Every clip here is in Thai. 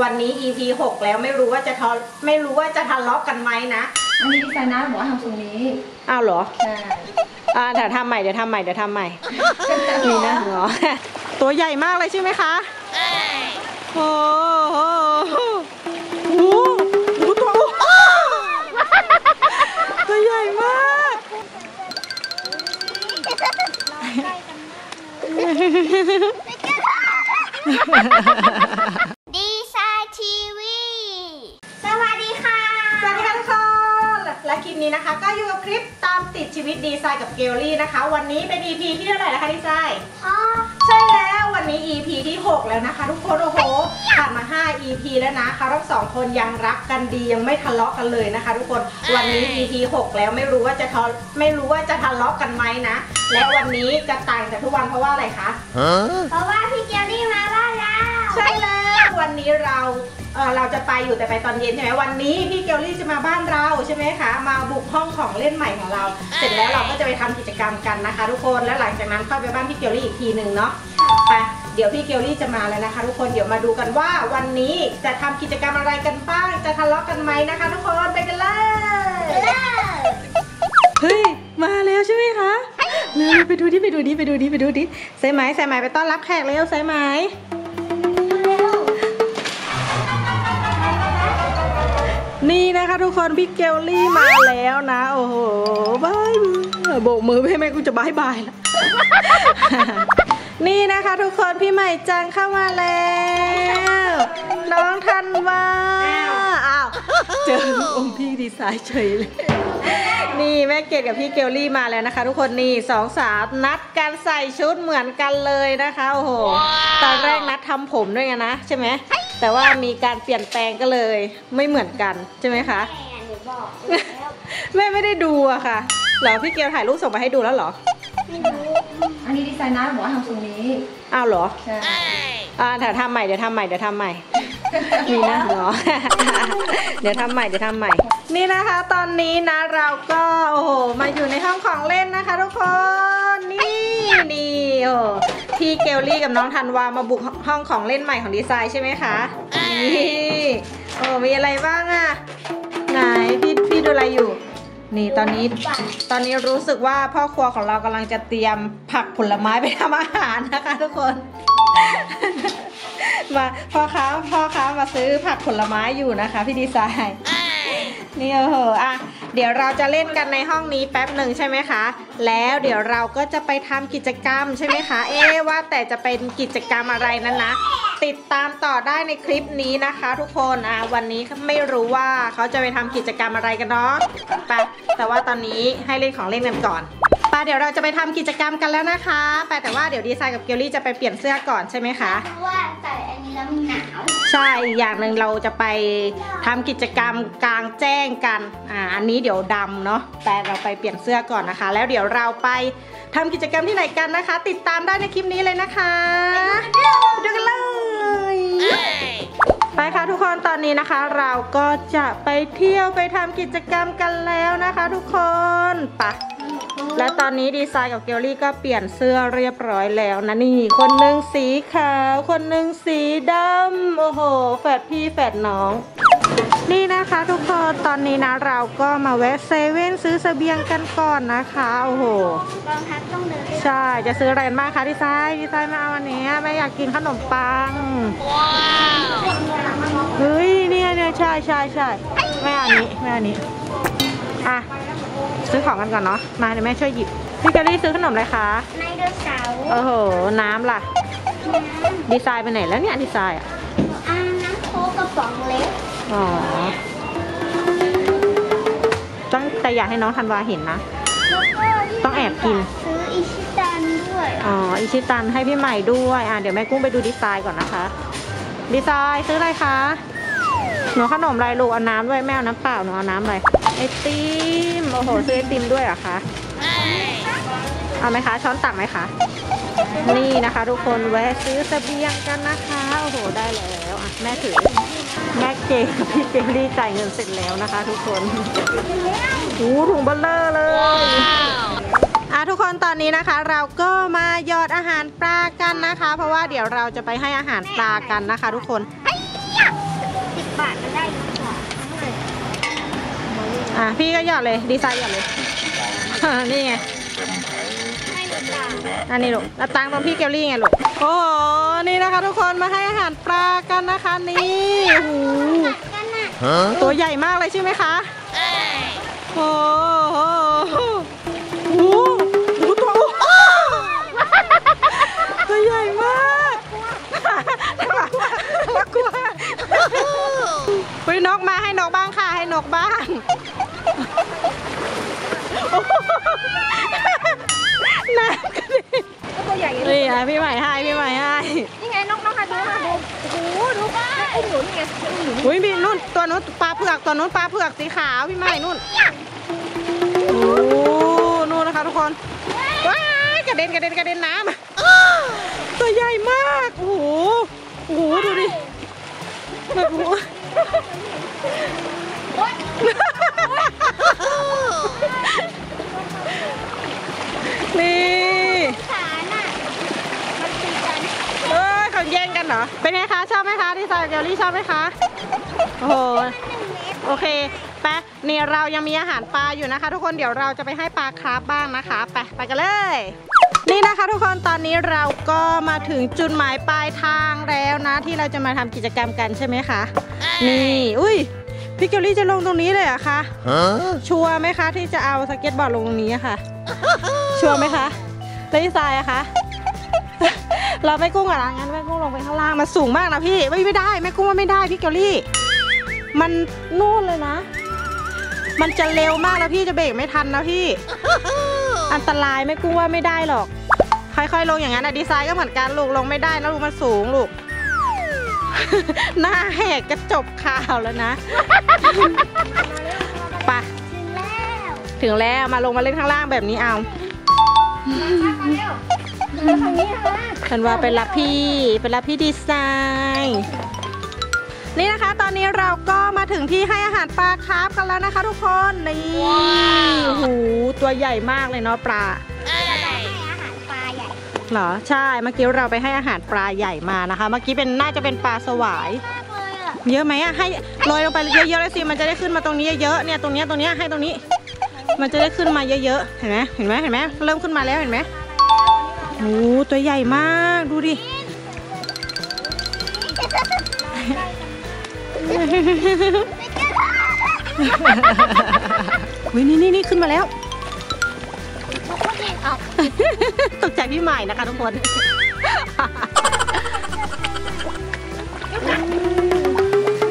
วันนี้ EP 6 แล้วไม่รู้ว่าจะทะเลาะกันไหมนะอันนี้พี่สายน้าบอกว่าทำตรงนี้อ้าวเหรอเดี๋ยวทำใหม่นี่นะเหรอตัวใหญ่มากเลยใช่ไหมคะโอ้โหตัวใหญ่มากดีไซน์ทีวีสวัสดีค่ะสวัสดีค่ะทุกคนและคลิปนี้นะคะก็อยู่กับคลิปตามติดชีวิตดีไซน์กับเกลลี่นะคะวันนี้เป็น EP ที่เท่าไหร่นะคะดีไซน์ใช่แล้ววันนี้ EP ที่ 6 แล้วนะคะทุกคนโอ้โหผ่านมา5 EP แล้วนะเขาทั้งสองคนยังรักกันดียังไม่ทะเลาะกันเลยนะคะทุกคนวันนี้ EP 6 แล้วไม่รู้ว่าจะทะเลาะกันไหมนะและวันนี้จะต่างจากทุกวันเพราะว่าอะไรคะเพราะว่าพี่เกลลี่มาบ้านเราใช่แล้ววันนี้เราจะไปอยู่แต่ไปตอนเย็นใช่ไหมวันนี้พี่เกลลี่จะมาบ้านเราใช่ไหมคะมาบุกห้องของเล่นใหม่ของเราเสร็จแล้วเราก็จะไปทำกิจกรรมกันนะคะทุกคนแล้วหลังจากนั้นเข้าไปบ้านพี่เกลลี่อีกทีหนึ่งเนาะไปเดี๋ยวพี่เกลลี่จะมาแล้วนะคะทุกคนเดี๋ยวมาดูกันว่าวันนี้จะทำกิจกรรมอะไรกันบ้างจะทะเลาะกันไหมนะคะทุกคนไปกันเลยเฮ้ยมาแล้วใช่ไหมคะเลยไปดูดิสายไหมไปต้อนรับแขกเร็วสายไหมนี่นะคะทุกคนพี่เกลลี่มาแล้วนะโอ้โหบายโบกมือให้แม่กูจะบายบายแล้วนี่นะคะทุกคนพี่ใหม่จังเข้ามาแล้วน้องธันวาอ้าวเจอองค์พี่ดีไซน์เฉยเลยนี่แม่เกดกับพี่เกลลี่มาแล้วนะคะทุกคนนี่สองสาวนัดการใส่ชุดเหมือนกันเลยนะคะโอ้โหตอนแรกนัดทำผมด้วยกันนะใช่ไหมแต่ว่ามีการเปลี่ยนแปลงก็เลยไม่เหมือนกันใช่ไหมคะแม่ไม่ได้ดูอะค่ะเหรอพี่เกลถ่ายรูปส่งมาให้ดูแล้วเหรออันนี้ดีไซน์นะบอกว่าทำตรงนี้อ้าวเหรอใช่เดี๋ยวทำใหม่นี่นะเหรอเดี๋ยวทำใหม่นี่นะคะตอนนี้นะเราก็โอ้โหมาอยู่ในห้องของเล่นนะคะทุกคนนี่โอ้พี่เกลลี่กับน้องธันวามาบุกห้องของเล่นใหม่ของดีไซน์ใช่ไหมคะนี่โอ้มีอะไรบ้างอะไหนพี่ดูอะไรอยู่นี่ตอนนี้รู้สึกว่าพ่อครัวของเรากำลังจะเตรียมผักผลไม้ไปทำอาหารนะคะทุกคนมาพ่อค้ามาซื้อผักผลไม้อยู่นะคะพี่ดีไซน์นี่โอ้โหอ่ะเดี๋ยวเราจะเล่นกันในห้องนี้แป๊บหนึ่งใช่ไหมคะแล้วเดี๋ยวเราก็จะไปทำกิจกรรมใช่ไหมคะเอ๊ะว่าแต่จะเป็นกิจกรรมอะไรนั้นนะติดตามต่อได้ในคลิปนี้นะคะทุกคนวันนี้ไม่รู้ว่าเขาจะไปทำกิจกรรมอะไรกันเนาะไปแต่ว่าตอนนี้ให้เล่นของเล่นกันก่อนไปเดี๋ยวเราจะไปทำกิจกรรมกันแล้วนะคะไปแต่ว่าเดี๋ยวดีไซน์กับเกลลี่จะไปเปลี่ยนเสื้อก่อนใช่ไหมคะเพราะว่าใส่อันนี้แล้วมันหนาวใช่อีกอย่างหนึ่งเราจะไปทำกิจกรรมกลางแจ้งกันอันนี้เดี๋ยวดำเนาะแต่เราไปเปลี่ยนเสื้อก่อนนะคะแล้วเดี๋ยวเราไปทำกิจกรรมที่ไหนกันนะคะติดตามได้ในคลิปนี้เลยนะคะไปดูกันเลยไปค่ะทุกคนตอนนี้นะคะเราก็จะไปเที่ยวไปทำกิจกรรมกันแล้วนะคะทุกคนไปและตอนนี้ดีไซน์กับเกลลี่ก็เปลี่ยนเสื้อเรียบร้อยแล้วนะนี่คนหนึ่งสีขาวคนหนึ่งสีดำโอ้โหแฝดพี่แฝดน้องนี่นะคะทุกคนตอนนี้นะเราก็มาแวะเซเว่นซื้อเสบียงกันก่อนนะคะโอ้โหรองเท้าต้องเดินใช่จะซื้ออะไรบ้างคะดีไซน์มาเอาวันนี้แม่อยากกินขนมปังว้าวเฮ้ยเนี่ยใช่แม่อันนี้อ่ะซื้อของกันก่อนเนาะมาเดี๋ยวแม่ช่วยหยิบพี่เกลลี่ซื้อขนมอะไรคะไนโดเสาร์โอ้โหน้ำล่ะดีไซน์ไปไหนแล้วเนี่ยดีไซน์อ่ะน้ำโค้กกระป๋องเล็กอ๋อต้องแต่อยากให้น้องธันวาเห็นนะต้องแอบกินซื้ออิชิตันด้วยอ๋ออิชิตันให้พี่ใหม่ด้วยเดี๋ยวแม่กุ้งไปดูดีไซน์ก่อนนะคะดีไซน์ซื้ออะไรคะหนูขนมอะไรลูกเอาน้ำด้วยแม่เอาน้ำเปล่าหนูเอาน้ำอะไรไอติมโอ้โหซื้อไอติมด้วยเหรอคะเอาไหมคะช้อนตักไหมคะนี่นะคะทุกคนแวะซื้อเสบียงกันนะคะโอ้โหได้แล้วอ่ะแม่ถือแม่เกดกับพี่เกลลี่จ่ายเงินเสร็จแล้วนะคะทุกคนโอ้ถุงเบลเลอร์เลยทุกคนตอนนี้นะคะเราก็มาหยอดอาหารปลากันนะคะเพราะว่าเดี๋ยวเราจะไปให้อาหารปลากันนะคะทุกคน พี่ก็หยอดเลยดีไซน์หยอดเลยนี่ไงอันนี้ลูกแล้วตังค์ตรงพี่เกลลี่ไงลูกโอ้โหนี่นะคะทุกคนมาให้อาหารปลากันนะคะนี่หูตัวใหญ่มากเลยใช่ไหมคะโอ้โหตัวใหญ่มากกลัวไปนกมาให้นกบ้างค่ะให้นกบ้างน้ำก็ดีตัวใหญ่เลยพี่ใหม่ให้พี่ใหม่ให้นี่ไงนกน้องค่ะดูค่ะดูโอ้โหดูป้าไอ้หนูนี่ไงอุ้ยมีนุ่นตัวนู้นปลาเผือกตัวนู้นปลาเผือกสีขาวพี่ใหม่นุ่นโอ้นู่นนะคะทุกคนว้ายกระเด็นกระเด็นกระเด็นน้ำตัวใหญ่มากโอ้โหโอ้โหดูดิแบบโอ้ยนี่เอ้ยเขาแย่งกันเหรอเป็นไงคะชอบไหมคะที่ซอยเกลลี่ชอบไหมคะโอ้โหโอเคไปนี่เรายังมีอาหารปลาอยู่นะคะทุกคนเดี๋ยวเราจะไปให้ปลาคราฟบ้างนะคะไปกันเลยนี่นะคะทุกคนตอนนี้เราก็มาถึงจุดหมายปลายทางแล้วนะที่เราจะมาทำกิจกรรมกันใช่ไหมคะนี่อุ้ยพี่เกลลี่จะลงตรงนี้เลยอะคะชัวร์ไหมคะที่จะเอาสเก็ตบอร์ดลงตรงนี้ค่ะชัวร์ไหมคะแล้วที่ทรายอะคะเราไม่กุ้งอะไรงั้นไม่กุ้งลงไปข้างล่างมันสูงมากนะพี่ไม่ได้ไม่กุ้งว่าไม่ได้พี่เกลลี่มันนู่นเลยนะมันจะเร็วมากแล้วพี่จะเบรกไม่ทันนะพี่อันตรายไม่กุ้งว่าไม่ได้หรอกค่อยๆลงอย่างนั้นอะดีไซน์ก็เหมือนกันลูกลงไม่ได้แล้วลูกมันสูงลูกหน้าแหกกระจกข่าวแล้วนะไปถึงแล้วมาลงมาเล่นข้างล่างแบบนี้เอาฉันว่าเป็นรับพี่ดีไซน์นี่นะคะตอนนี้เราก็มาถึงที่ให้อาหารปลาคราฟกันแล้วนะคะทุกคนนี่โอ้โหตัวใหญ่มากเลยเนาะปลาเหรอใช่เมื่อกี้เราไปให้อาหารปลาใหญ่มานะคะเมื่อกี้เป็นน่าจะเป็นปลาสวายเยอะไหมอะให้ลอยลงไปเยอะๆเลยสิมันจะได้ขึ้นมาตรงนี้เยอะๆเนี่ยตรงนี้ให้ตรงนี้มันจะได้ขึ้นมาเยอะๆเห็นไหมเริ่มขึ้นมาแล้วเห็นไหมโอ้ตัวใหญ่มากดูดิวิ่งนี่ขึ้นมาแล้วตกใจพี่ใหม่นะคะทุกคน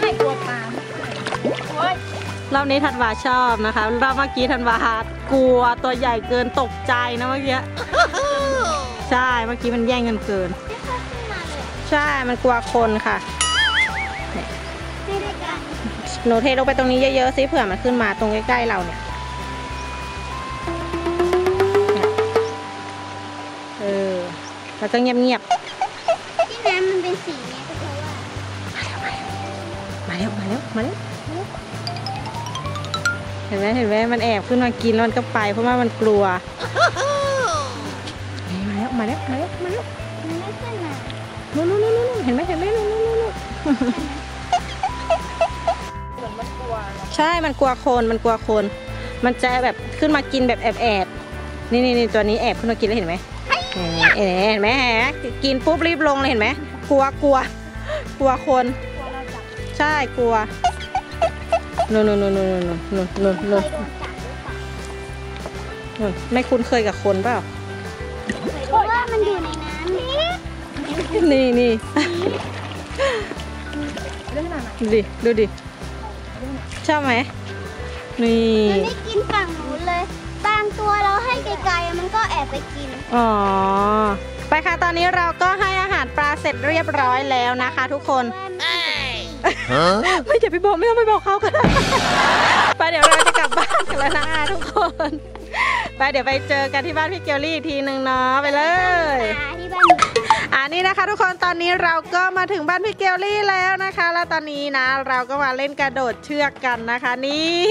ไม่กลัวปลาเรานี้ธันวาชอบนะคะเราเมื่อกี้ธันวากลัวตัวใหญ่เกินตกใจนะเมื่อกี้ใช่เมื่อกี้มันแย่งกันเกินใช่มันกลัวคนค่ะหนูเทลงไปตรงนี้เยอะๆสิเผื่อมันขึ้นมาตรงใกล้ๆเราเนี่ยแล้วก็เงียบๆที่น้ำมันเป็นสีนี้ก็เพราะว่ามาแล้วเห็นไหมมันแอบขึ้นมากินแล้วมันก็ไปเพราะว่ามันกลัวมาแล้วนู่นเห็นไหมมันกลัวใช่มันกลัวคนมันจะแบบขึ้นมากินแบบแอบนี่ตัวนี้แอบขึ้นมากินแล้วเห็นไหมกินปุ๊บรีบลงเลยเห็นไหมกลัวคนใช่กลัวนู่นไม่คุ้นเคยกับคนเปล่าเพราะว่ามันอยู่ในน้ำนี่ดูดิชอบไหมนี่มันไม่กินฝั่งนู้นเลยบางตัวเราให้ไกลๆมันก็แอบไปกินอ๋อไปค่ะตอนนี้เราก็ให้อาหารปลาเสร็จเรียบร้อยแล้วนะคะทุกคนไม่อย่าไปบอกไม่ต้องไปบอกเขาก็ได้ไปเดี๋ยวเราจะกลับบ้านกันแล้วนะคะทุกคนไปเดี๋ยวไปเจอกันที่บ้านพี่เกลลี่อีกทีนึงเนาะไปเลยที่บ้านนี่นะคะทุกคนตอนนี้เราก็มาถึงบ้านพี่เกลลี่แล้วนะคะแล้วตอนนี้นะเราก็มาเล่นกระโดดเชือกกันนะคะนี่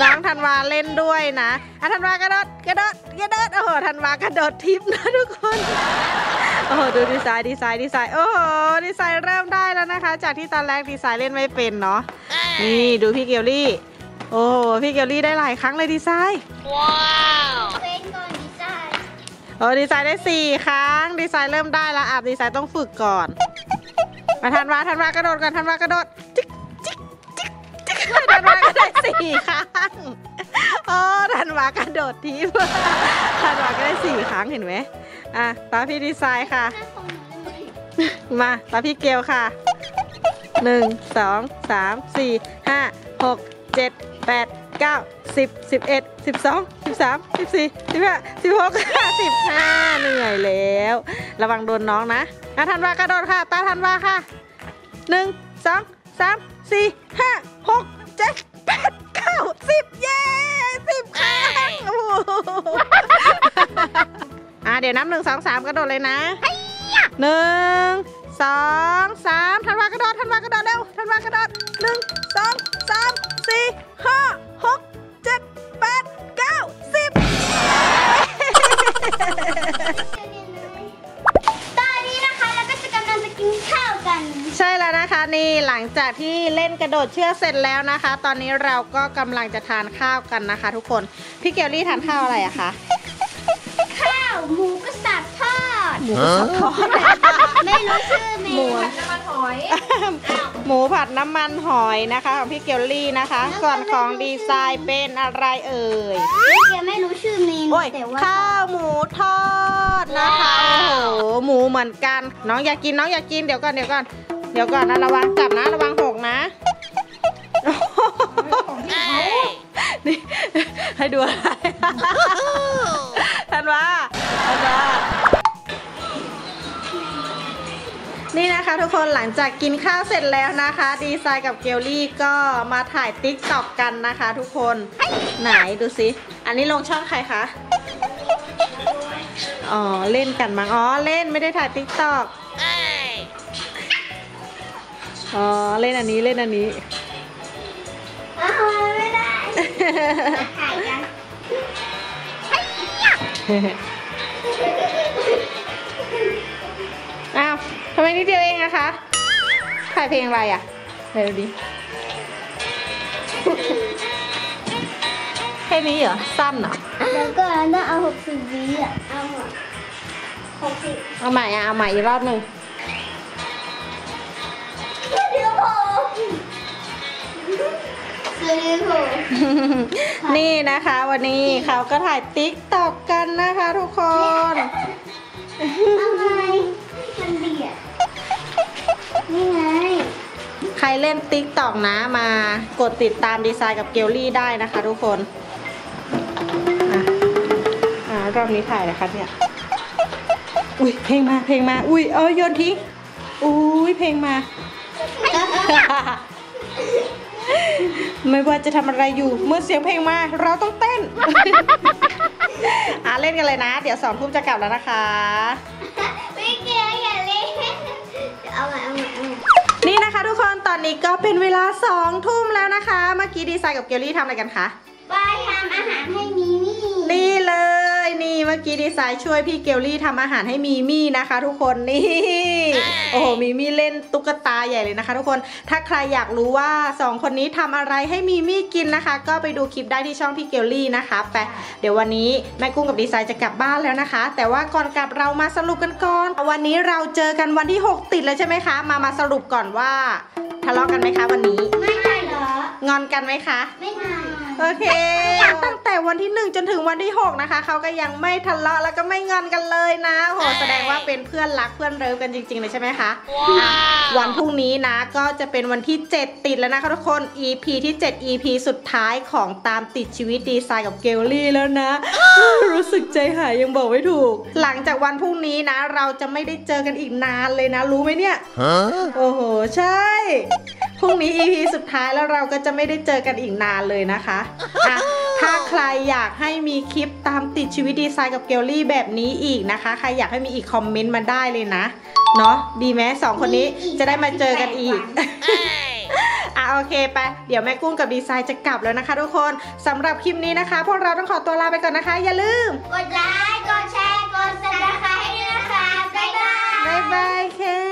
น้องธันวาเล่นด้วยนะธันวากระโดดโอ้โหธันวากระโดดทิปนะทุกคนโอ้โหดูดีไซน์โอ้โหดีไซน์เริ่มได้แล้วนะคะจากที่ตอนแรกดีไซน์เล่นไม่เป็นเนาะนี่ดูพี่เกลลี่ โอ้พี่เกลลี่ได้หลายครั้งเลยดีไซน์ว้าวเป็นก่อนดีไซน์โอ้ดีไซน์ได้4ครั้งดีไซน์เริ่มได้แล้วอาบดีไซน์ต้องฝึกก่อนมาทันวากระโดดก่อนทันวากระโดดจิ๊กจิ๊กจิ๊กจิ๊กทันวาก็ได้4ครั้งโอ้ทันวากระโดดทีเพื่อทันวาก็ได้4ครั้งเห็นไหมอ่ะตาพี่ดีไซน์ค่ะมาตาพี่เกลค่ะ1 2 3 4 5 6 7 8 9 10 11 12 13 14 15 16 50 เหนื่อยแล้วระวังโดนน้องนะอาทันวากระโดดค่ะตาทันวาค่ะ1 2 3 4 5 6 7 8 9 10เย้10ครั้งโอ้โหเดี๋ยวนับ1 2 3กระโดดเลยนะ1 2 3ทันวากระโดดเร็วทันวากระโดด1 2 3 4 5 6 7 8 9 10ตอนนี้นะคะเราก็จะกำลังจะกินข้าวกันใช่แล้วนะคะนี่หลังจากที่เล่นกระโดดเชือกเสร็จแล้วนะคะตอนนี้เราก็กำลังจะทานข้าวกันนะคะทุกคนพี่เกลลี่ทานข้าวอะไรอะคะข้าวหมูกระสับทอดหมูกระสับทอดไม่รู้ชื่อเมนูผัดน้ำมันหอยหมูผัดน้ำมันหอยนะคะของพี่เกลลี่นะคะส่วนของดีไซน์เป็นอะไรเอ่ยพี่เกลไม่รู้ชื่อเมนูแต่ว่าข้าวหมูทอดนะคะโอ้โหหมูเหมือนกันน้องอยากกินเดี๋ยวก่อนนะระวังจับนะระวังหกนะนี่ให้ดูอะไรทันว่านี่นะคะทุกคนหลังจากกินข้าวเสร็จแล้วนะคะดีไซน์กับเกลลี่ก็มาถ่ายติ๊กต็อกกันนะคะทุกคนไหนดูสิอันนี้ลงช่องใครคะอ๋อเล่นกันมั้งอ๋อเล่นไม่ได้ถ่ายติ๊กต็อกอ๋อเล่นอันนี้อ๋อไม่ได้ถ่ายกันอ้าวทำไมนิดเดียวเองนะคะถ่ายเพลงอะไรอ่ะไหนดูดิแค่นี้เหรอสั้นเหรอแล้วก็น่าเอา60วิอ่ะเอาใหม่อีกรอบหนึ่งนี่นะคะวันนี้เขาก็ถ่ายติ๊กต็อกกันนะคะทุกคนอะไรมันเบียดนี่ไงใครเล่นติ๊กต็อกนะมากดติดตามดีไซน์กับเกลลี่ได้นะคะทุกคนรอบนี้ถ่ายนะคะเนี่ยอุ้ยเพลงมาอุ้ยโยนทิ้งอุ้ยเพลงมาไม่ว่าจะทำอะไรอยู่เมื่อเสียงเพลงมาเราต้องเต้นเล่นกันเลยนะเดี๋ยว2 ทุ่มจะกลับแล้วนะคะไม่เกี่ยวอย่าเล่นเอาใหม่นี่นะคะทุกคนตอนนี้ก็เป็นเวลา2 ทุ่มแล้วนะคะเมื่อกี้ดีไซน์กับเกลลี่ทำอะไรกันคะไปทำอาหารให้มีมี่นี่เลยนี่เมื่อกี้ดีไซน์ช่วยพี่เกลลี่ทำอาหารให้มีมี่นะคะทุกคนนี่โอ้โหมีมี่เล่นตุ๊กตาใหญ่เลยนะคะทุกคนถ้าใครอยากรู้ว่า2 คนนี้ทำอะไรให้มีมี่กินนะคะก็ไปดูคลิปได้ที่ช่องพี่เกลลี่นะคะไปเดี๋ยววันนี้แม่กุ้งกับดีไซน์จะกลับบ้านแล้วนะคะแต่ว่าก่อนกลับเรามาสรุปกันก่อนวันนี้เราเจอกันวันที่6ติดแล้วใช่ไหมคะมาสรุปก่อนว่าทะเลาะกันไหมคะวันนี้ไม่เหรองอนกันไหมคะไม่งอนโอเคตั้งแต่วันที่1จนถึงวันที่6นะคะเขาก็ยังไม่ทะเลาะแล้วก็ไม่งอนกันเลยนะโหแสดงว่าเป็นเพื่อนรักเพื่อนเลิฟกันจริงๆเลยใช่ไหมคะวันพรุ่งนี้นะก็จะเป็นวันที่7ติดแล้วนะคะทุกคน EP ที่7 EP สุดท้ายของตามติดชีวิตดีไซน์กับเกลลี่แล้วนะรู้สึกใจหายยังบอกไม่ถูกหลังจากวันพรุ่งนี้นะเราจะไม่ได้เจอกันอีกนานเลยนะรู้ไหมเนี่ยโอ้โหใช่พรุ่งนี้ EP สุดท้ายแล้วเราก็จะไม่ได้เจอกันอีกนานเลยนะคะถ้าใครอยากให้มีคลิปตามติดชีวิตดีไซน์กับเกลลี่แบบนี้อีกนะคะใครอยากให้มีอีกคอมเมนต์มาได้เลยนะเนาะดีไหม2 คนนี้จะได้มาเจอกันอีกโอเคไปเดี๋ยวแม่กุ้งกับดีไซน์จะกลับแล้วนะคะทุกคนสำหรับคลิปนี้นะคะพวกเราต้องขอตัวลาไปก่อนนะคะอย่าลืมกดไลค์กดแชร์กดซับสไครบ์ให้ด้วยนะคะบ๊ายบายบ๊ายบายค่ะ